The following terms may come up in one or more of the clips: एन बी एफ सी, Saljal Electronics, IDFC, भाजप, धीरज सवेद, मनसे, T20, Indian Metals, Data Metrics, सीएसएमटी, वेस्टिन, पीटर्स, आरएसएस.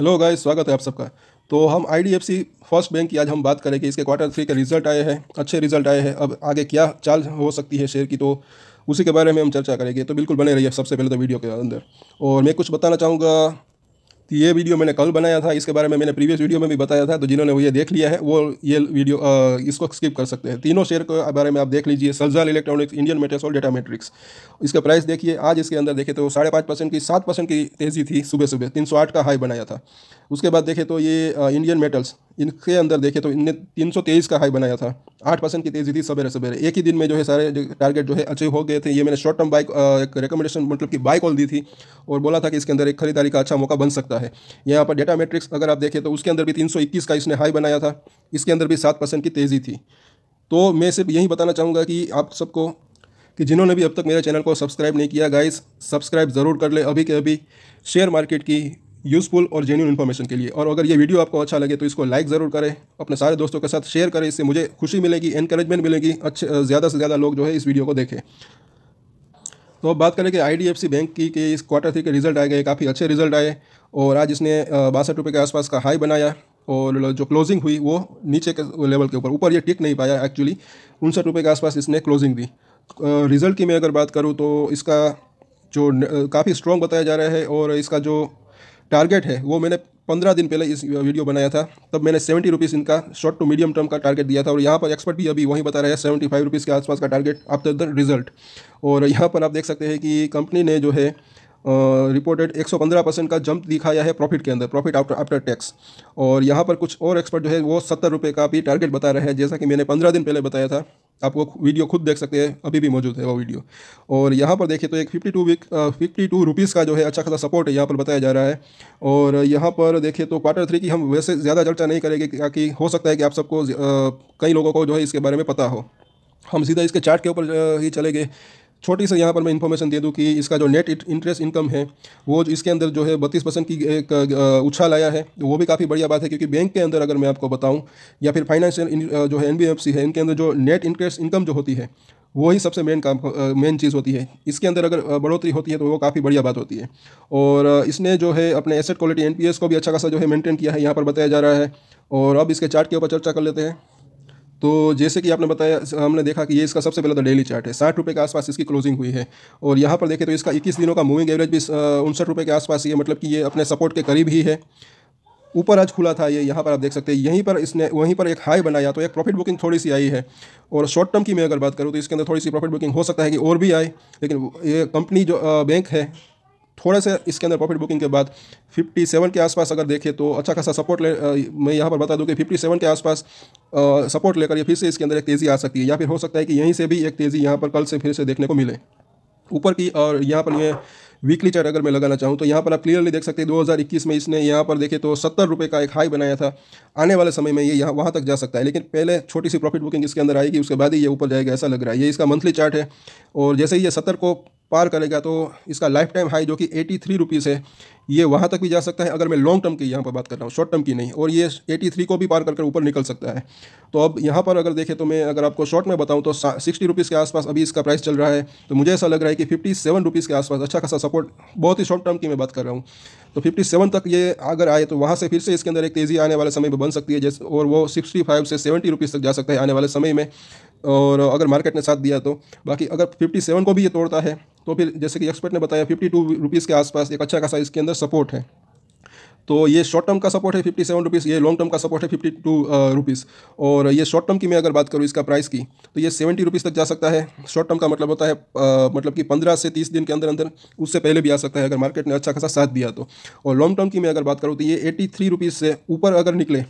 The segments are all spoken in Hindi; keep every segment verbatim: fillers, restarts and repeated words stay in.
हेलो गाइस, स्वागत है आप सबका। तो हम I D F C first bank की आज हम बात करेंगे। इसके क्वार्टर थ्री के रिजल्ट आए हैं, अच्छे रिजल्ट आए हैं। अब आगे क्या चाल हो सकती है शेयर की, तो उसी के बारे में हम चर्चा करेंगे। तो बिल्कुल बने रहिए सबसे पहले तो वीडियो के अंदर। और मैं कुछ बताना चाहूँगा, ये वीडियो मैंने कल बनाया था, इसके बारे में मैंने प्रीवियस वीडियो में भी बताया था। तो जिन्होंने वो ये देख लिया है वो ये वीडियो आ, इसको स्किप कर सकते हैं। तीनों शेयर के बारे में आप देख लीजिए, सलजाल इलेक्ट्रॉनिक्स, इंडियन मेटल्स और डेटा मेट्रिक्स। इसका प्राइस देखिए, आज इसके अंदर देखें तो साढ़े पाँच परसेंट की सात परसेंट की तेज़ी थी सुबह सुबह, तीन सौ आठ का हाई बनाया था। उसके बाद देखें तो ये आ, इंडियन मेटल्स, इनके अंदर देखें तो इनने तीन सौ तेईस का हाई बनाया था, आठ परसेंट की तेज़ी थी सवेरे सवेरे। एक ही दिन में जो है सारे टारगेट जो है अचीव हो गए थे। ये मैंने शॉर्ट टर्म बाइक एक रिकमेंडेशन मतलब कि बाय कॉल दी थी और बोला था कि इसके अंदर एक खरीदारी का अच्छा मौका बन सकता है। यहाँ पर डेटा मैट्रिक्स अगर आप देखें तो उसके अंदर भी तीन सौ इक्कीस का इसने हाई बनाया था, इसके अंदर भी सात परसेंट की तेज़ी थी। तो मैं सिर्फ यही बताना चाहूँगा कि आप सबको कि जिन्होंने भी अब तक मेरे चैनल को सब्सक्राइब नहीं किया, गाइस सब्सक्राइब ज़रूर कर ले अभी के अभी, शेयर मार्केट की यूज़फुल और जेन्युइन इन्फॉर्मेशन के लिए। और अगर ये वीडियो आपको अच्छा लगे तो इसको लाइक ज़रूर करें, अपने सारे दोस्तों के साथ शेयर करें। इससे मुझे खुशी मिलेगी, एनकरेजमेंट मिलेगी, अच्छे ज़्यादा से ज़्यादा लोग जो है इस वीडियो को देखें। तो अब बात करें कि I D F C bank की कि इस क्वार्टर थ्री के रिजल्ट आए गए, काफ़ी अच्छे रिजल्ट आए। और आज इसने बासठ रुपये के आसपास का हाई बनाया और जो क्लोजिंग हुई वो नीचे के लेवल के ऊपर ऊपर ये टिक नहीं पाया एक्चुअली, उनसठ रुपये के आसपास इसने क्लोजिंग दी। रिज़ल्ट की मैं अगर बात करूँ तो इसका जो काफ़ी स्ट्रॉन्ग बताया जा रहा है और इसका जो टारगेट है वो मैंने पंद्रह दिन पहले इस वीडियो बनाया था, तब मैंने सेवेंटी रुपीज़ इनका शॉर्ट टू मीडियम टर्म का टारगेट दिया था। और यहाँ पर एक्सपर्ट भी अभी वहीं बता रहा है सेवेंटी फाइव रुपीज़ के आसपास का टारगेट आफ्टर द रिजल्ट। और यहाँ पर आप देख सकते हैं कि कंपनी ने जो है रिपोर्टेड एक सौ पंद्रह परसेंट का जंप दिखाया है प्रॉफिट के अंदर, प्रॉफिट आफ्टर आफ्टर टैक्स। और यहाँ पर कुछ और एक्सपर्ट जो है वो सत्तर रुपये का भी टारगेट बता रहे हैं, जैसा कि मैंने पंद्रह दिन पहले बताया था। आप वो वीडियो खुद देख सकते हैं, अभी भी मौजूद है वो वीडियो। और यहाँ पर देखिए तो एक बावन वीक बावन रुपीस का जो है अच्छा खासा सपोर्ट है यहाँ पर बताया जा रहा है। और यहाँ पर देखिए तो क्वार्टर थ्री की हम वैसे ज़्यादा चर्चा नहीं करेंगे, ताकि हो सकता है कि आप सबको कई लोगों को जो है इसके बारे में पता हो। हम सीधा इसके चार्ट के ऊपर ही चले गए। छोटी से यहाँ पर मैं इन्फॉर्मेशन दे दूँ कि इसका जो नेट इंटरेस्ट इनकम है वो इसके अंदर जो है बत्तीस परसेंट की एक उछाल आया है, वो भी काफ़ी बढ़िया बात है। क्योंकि बैंक के अंदर अगर मैं आपको बताऊँ या फिर फाइनेंशियल जो है एन बी एफ सी है, इनके अंदर जो नेट इंटरेस्ट इनकम जो होती है वही सबसे मेन काम मेन चीज़ होती है। इसके अंदर अगर बढ़ोतरी होती है तो वो काफ़ी बढ़िया बात होती है। और इसने जो है अपने asset quality N P S को भी अच्छा खासा जो है मेंटेन किया है यहाँ पर बताया जा रहा है। और अब इसके चार्ट के ऊपर चर्चा कर लेते हैं। तो जैसे कि आपने बताया, हमने देखा कि ये इसका सबसे पहले तो डेली चार्ट है, साठ रुपये के आसपास इसकी क्लोजिंग हुई है। और यहाँ पर देखें तो इसका इक्कीस दिनों का मूविंग एवरेज भी उनसठ रुपये के आसपास ही है, मतलब कि ये अपने सपोर्ट के करीब ही है। ऊपर आज खुला था ये, यहाँ पर आप देख सकते हैं, यहीं पर इसने वहीं पर एक हाई बनाया, तो एक प्रॉफिट बुकिंग थोड़ी सी आई है। और शॉर्ट टर्म की मैं अगर बात करूँ तो इसके अंदर थोड़ी सी प्रॉफिट बुकिंग हो सकता है कि और भी आए, लेकिन ये कंपनी जो बैंक है थोड़ा सा इसके अंदर प्रॉफिट बुकिंग के बाद सत्तावन के आसपास अगर देखें तो अच्छा खासा सपोर्ट ले आ, मैं यहाँ पर बता दूँ कि सत्तावन के आसपास आ, सपोर्ट लेकर ये फिर से इसके अंदर एक तेज़ी आ सकती है, या फिर हो सकता है कि यहीं से भी एक तेज़ी यहाँ पर कल से फिर से देखने को मिले ऊपर की। और यहाँ पर मैं वीकली चार्ट अगर मैं लगाना चाहूँ तो यहाँ पर आप क्लियरली देख सकते हैं दो हज़ार इक्कीस में इसने यहाँ पर देखे तो सत्तर रुपये का एक हाई बनाया था। आने वाले समय में ये यहाँ वहाँ तक जा सकता है, लेकिन पहले छोटी सी प्रॉफिट बुकिंग इसके अंदर आएगी, उसके बाद ही ये ऊपर जाएगा ऐसा लग रहा है। ये इसका मंथली चार्ट है। और जैसे ही ये सत्तर को पार करेगा तो इसका लाइफ टाइम हाई जो कि तिरासी रुपीस है, ये वहाँ तक भी जा सकता है, अगर मैं लॉन्ग टर्म की यहाँ पर बात कर रहा हूँ, शॉर्ट टर्म की नहीं। और ये तिरासी को भी पार करके ऊपर निकल सकता है। तो अब यहाँ पर अगर देखें तो मैं अगर आपको शॉर्ट में बताऊँ तो साठ रुपीस के आसपास अभी इसका प्राइस चल रहा है। तो मुझे ऐसा लग रहा है कि सत्तावन रुपीस के आसपास अच्छा खासा सपोर्ट, बहुत ही शॉर्ट टर्म की मैं बात कर रहा हूँ, तो सत्तावन तक ये अगर आए तो वहाँ से फिर से इसके अंदर एक तेज़ी आने वाले समय में बन सकती है। जैसे और वो पैंसठ से सत्तर रुपीस तक जा सकता है आने वाले समय में, और अगर मार्केट ने साथ दिया तो। बाकी अगर सत्तावन को भी ये तोड़ता है तो फिर जैसे कि एक्सपर्ट ने बताया बावन रुपीस के आसपास एक अच्छा खासा इसके अंदर सपोर्ट है। तो ये शॉर्ट टर्म का सपोर्ट है सत्तावन रुपीस, ये लॉन्ग टर्म का सपोर्ट है बावन रुपीस। और ये शॉर्ट टर्म की मैं अगर बात करूँ इसका प्राइस की तो ये सत्तर रुपीस तक जा सकता है। शॉर्ट टर्म का मतलब होता है आ, मतलब कि पंद्रह से तीस दिन के अंदर अंदर, उससे पहले भी आ सकता है अगर मार्केट ने अच्छा खासा साथ दिया तो। और लॉन्ग टर्म की मैं अगर बात करूँ तो ये तिरासी रुपीस से ऊपर अगर निकले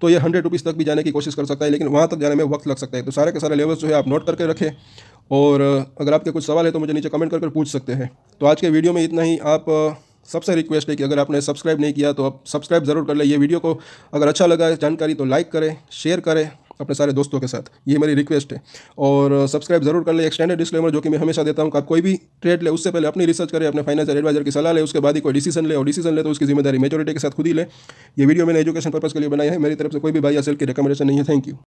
तो ये हंड्रेड रुपीज़ तक भी जाने की कोशिश कर सकता है, लेकिन वहाँ तक जाने में वक्त लग सकता है। तो सारे के सारे लेवल्स जो है आप नोट करके रखें, और अगर आपके कुछ सवाल है तो मुझे नीचे कमेंट करके पूछ सकते हैं। तो आज के वीडियो में इतना ही। आप सबसे रिक्वेस्ट है कि अगर आपने सब्सक्राइब नहीं किया तो आप सब्सक्राइब ज़रूर कर लें। ये वीडियो को अगर अच्छा लगा जानकारी तो लाइक करें, शेयर करें अपने सारे दोस्तों के साथ, ये मेरी रिक्वेस्ट है। और सब्सक्राइब ज़रूर कर लें। एक स्टैंडर्ड डिस्क्लेमर जो कि मैं हमेशा देता हूँ कि आप कोई भी ट्रेड ले उससे पहले अपनी रिसर्च करें, अपने फाइनेंशियल एडवाइजर की सलाह ले, उसके बाद ही कोई डिसीजन ले। और डिसीजन ले तो उसकी जिम्मेदारी मेजॉरिटी के साथ खुद ही ले। ये वीडियो मैंने एजुकेशन पर्पज़ के लिए बनाया है, मेरी तरफ से कोई भी बाय या सेल की रिकमेंडेशन नहीं है। Thank you.